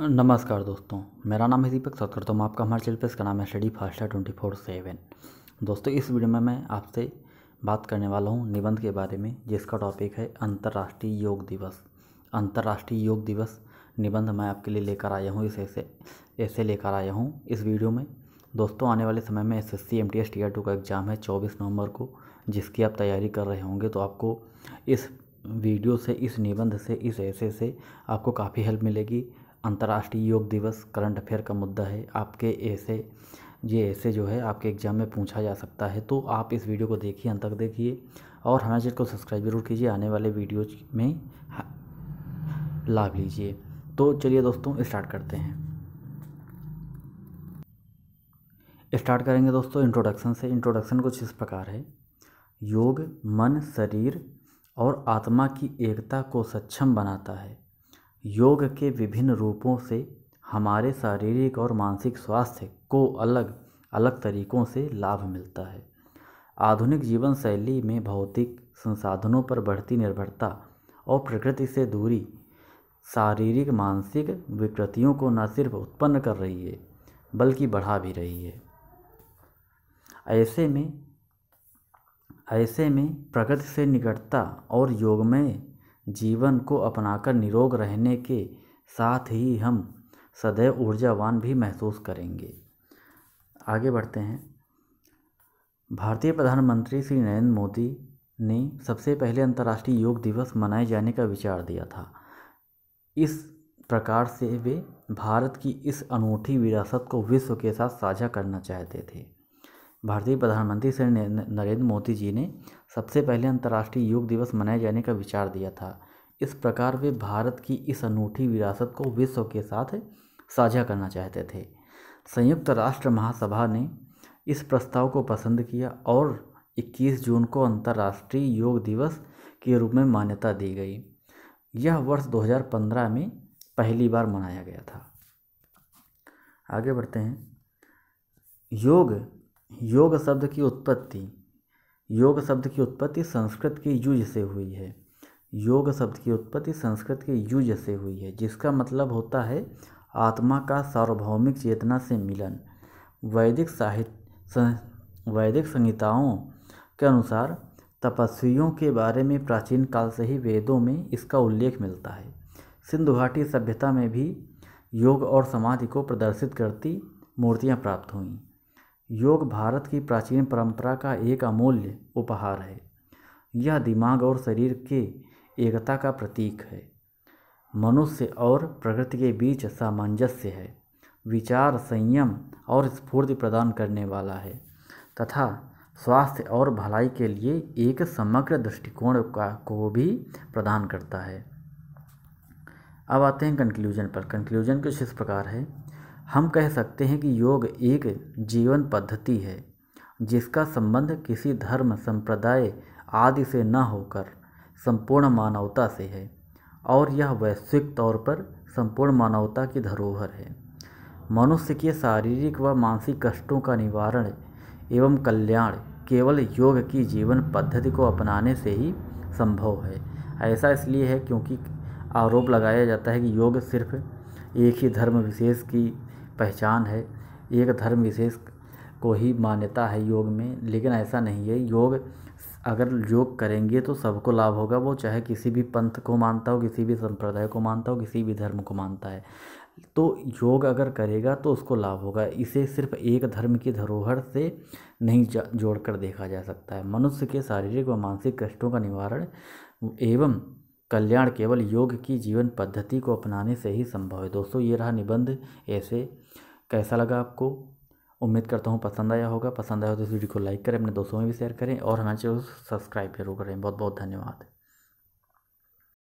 नमस्कार दोस्तों, मेरा नाम है दीपक सरकार। तो मैं आपका हमारे चैनल पर, इसका नाम है स्टडी फास्टर 24/7। दोस्तों, इस वीडियो में मैं आपसे बात करने वाला हूं निबंध के बारे में, जिसका टॉपिक है अंतर्राष्ट्रीय योग दिवस। अंतर्राष्ट्रीय योग दिवस निबंध मैं आपके लिए लेकर आया हूँ, ऐसे लेकर आया हूँ इस वीडियो में। दोस्तों, आने वाले समय में SSC MTS Tier 2 का एग्ज़ाम है 24 नवंबर को, जिसकी आप तैयारी कर रहे होंगे। तो आपको इस वीडियो से, इस निबंध से, इस ऐसे से आपको काफ़ी हेल्प मिलेगी। अंतर्राष्ट्रीय योग दिवस करंट अफेयर का मुद्दा है। आपके ऐसे ऐसे जो है आपके एग्ज़ाम में पूछा जा सकता है। तो आप इस वीडियो को देखिए, अंत तक देखिए और हमारे चैनल को सब्सक्राइब जरूर कीजिए। आने वाले वीडियोज में लाभ लीजिए। तो चलिए दोस्तों, स्टार्ट करते हैं। स्टार्ट करेंगे दोस्तों इंट्रोडक्शन से। इंट्रोडक्शन कुछ इस प्रकार है। योग मन, शरीर और आत्मा की एकता को सक्षम बनाता है। योग के विभिन्न रूपों से हमारे शारीरिक और मानसिक स्वास्थ्य को अलग अलग तरीक़ों से लाभ मिलता है। आधुनिक जीवन शैली में भौतिक संसाधनों पर बढ़ती निर्भरता और प्रकृति से दूरी शारीरिक मानसिक विकृतियों को न सिर्फ उत्पन्न कर रही है, बल्कि बढ़ा भी रही है। ऐसे में प्रकृति से निकटता और योगमय जीवन को अपनाकर निरोग रहने के साथ ही हम सदैव ऊर्जावान भी महसूस करेंगे। आगे बढ़ते हैं। भारतीय प्रधानमंत्री श्री नरेंद्र मोदी ने सबसे पहले अंतर्राष्ट्रीय योग दिवस मनाए जाने का विचार दिया था। इस प्रकार से वे भारत की इस अनूठी विरासत को विश्व के साथ साझा करना चाहते थे। भारतीय प्रधानमंत्री श्री नरेंद्र मोदी जी ने सबसे पहले अंतर्राष्ट्रीय योग दिवस मनाए जाने का विचार दिया था। इस प्रकार वे भारत की इस अनूठी विरासत को विश्व के साथ साझा करना चाहते थे। संयुक्त राष्ट्र महासभा ने इस प्रस्ताव को पसंद किया और 21 जून को अंतर्राष्ट्रीय योग दिवस के रूप में मान्यता दी गई। यह वर्ष 2015 में पहली बार मनाया गया था। आगे बढ़ते हैं। योग शब्द की उत्पत्ति। योग शब्द की उत्पत्ति संस्कृत के युज से हुई है। योग शब्द की उत्पत्ति संस्कृत के युज से हुई है, जिसका मतलब होता है आत्मा का सार्वभौमिक चेतना से मिलन। वैदिक संहिताओं के अनुसार तपस्वियों के बारे में प्राचीन काल से ही वेदों में इसका उल्लेख मिलता है। सिंधु घाटी सभ्यता में भी योग और समाधि को प्रदर्शित करती मूर्तियां प्राप्त हुईं। योग भारत की प्राचीन परंपरा का एक अमूल्य उपहार है। यह दिमाग और शरीर के एकता का प्रतीक है। मनुष्य और प्रकृति के बीच सामंजस्य है। विचार, संयम और स्फूर्ति प्रदान करने वाला है तथा स्वास्थ्य और भलाई के लिए एक समग्र दृष्टिकोण को भी प्रदान करता है। अब आते हैं कंक्लूजन पर। कंक्लूजन कुछ इस प्रकार है। हम कह सकते हैं कि योग एक जीवन पद्धति है, जिसका संबंध किसी धर्म, संप्रदाय आदि से न होकर संपूर्ण मानवता से है और यह वैश्विक तौर पर संपूर्ण मानवता की धरोहर है। मनुष्य के शारीरिक व मानसिक कष्टों का निवारण एवं कल्याण केवल योग की जीवन पद्धति को अपनाने से ही संभव है। ऐसा इसलिए है क्योंकि आरोप लगाया जाता है कि योग सिर्फ एक ही धर्म विशेष की पहचान है, एक धर्म विशेष को ही मान्यता है योग में। लेकिन ऐसा नहीं है। योग, अगर योग करेंगे तो सबको लाभ होगा। वो चाहे किसी भी पंथ को मानता हो, किसी भी संप्रदाय को मानता हो, किसी भी धर्म को मानता है, तो योग अगर करेगा तो उसको लाभ होगा। इसे सिर्फ एक धर्म की धरोहर से नहीं जोड़कर देखा जा सकता है। मनुष्य के शारीरिक व मानसिक कष्टों का निवारण एवं कल्याण केवल योग की जीवन पद्धति को अपनाने से ही संभव है। दोस्तों, ये रहा निबंध ऐसे। कैसा लगा आपको? उम्मीद करता हूँ पसंद आया होगा। पसंद आया हो तो इस वीडियो को लाइक करें, अपने दोस्तों में भी शेयर करें और हमारे चैनल को सब्सक्राइब जरूर करें। बहुत बहुत धन्यवाद।